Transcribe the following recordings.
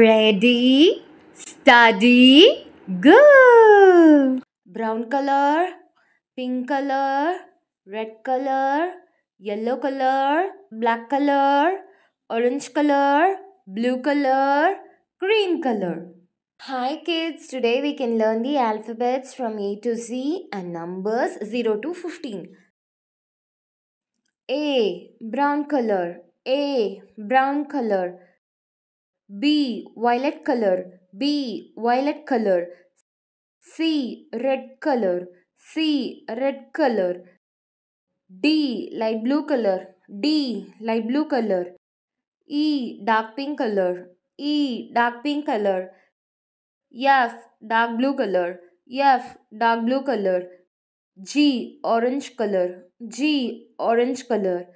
Ready, study, go. Brown color, pink color, red color, yellow color, black color, orange color, blue color, green color. Hi kids, today we can learn the alphabets from A to Z and numbers 0 to 15. A, brown color. A, brown color. B, violet color. B, violet color. C, red color. C, red color. D, light blue color. D, light blue color. E, dark pink color. E, dark pink color. F, dark blue color. F, dark blue color. G, orange color. G, orange color.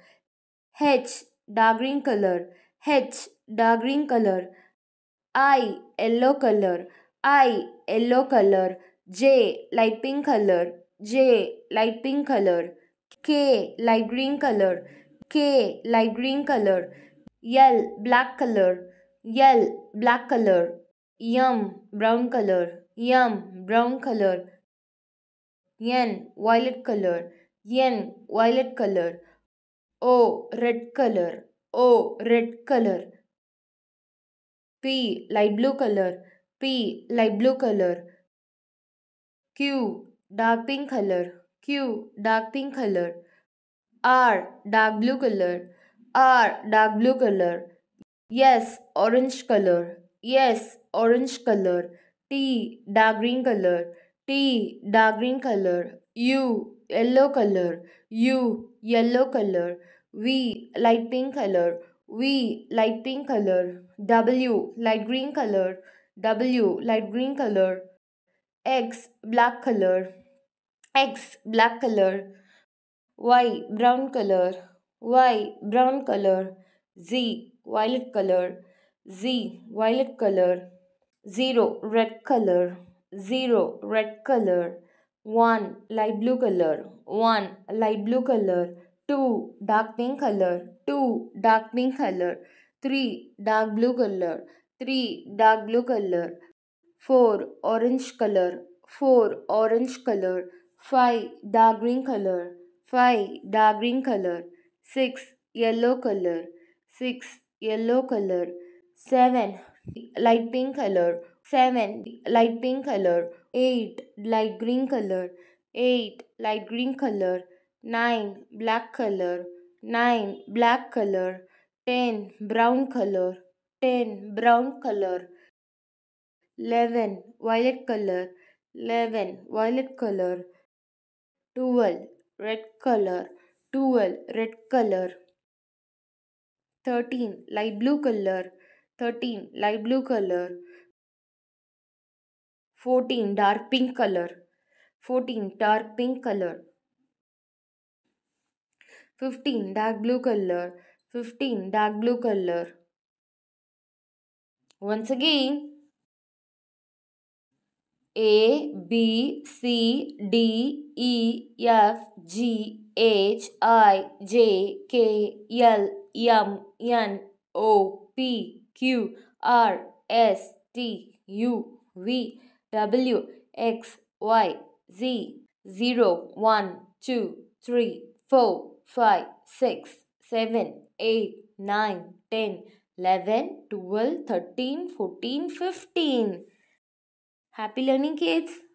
H, dark green color. H, dark green color. I, yellow color. I, yellow color. J, light pink color. J, light pink color. K, light green color. K, light green color. L, black color. L, black color. M, brown color. M, brown color. N, violet color. N, violet color. O, red color. O, red color. P, light blue color. P, light blue color. Q, dark pink color. Q, dark pink color. R, dark blue color. R, dark blue color. S, orange color. S, orange color. T, dark green color. T, dark green color. U, yellow color. U, yellow color. V, light pink color. V, light pink color. W, light green color. W, light green color. X, black color. X, black color. Y, brown color. Y, brown color. Z, violet color. Z, violet color. 0, red color. 0, red color. 1, light blue color. 1, light blue color. 2, dark pink color. 2, dark pink color. 3, dark blue color. 3, dark blue color. 4, orange color. 4, orange color. 5, dark green color. 5, dark green color. 6, yellow color. 6, yellow color. 7, light pink color. 7, light pink color. 8, light green color. 8, light green color. 9, black color. 9, black color. 10, brown color. 10, brown color. 11, violet color. 11, violet color. 12, red color. 12, red color. 13, light blue color. 13, light blue color. 14, dark pink color. 14, dark pink color. 15, dark blue color. 15, dark blue color. Once again. A, B, C, D, E, F, G, H, I, J, K, L, M, N, O, P, Q, R, S, T, U, V, W, X, Y, Z. 0, 1, 2, 3, 4, 5, 6, 7, 8, 9, 10, 11, 12, 13, 14, 15. Happy learning, kids!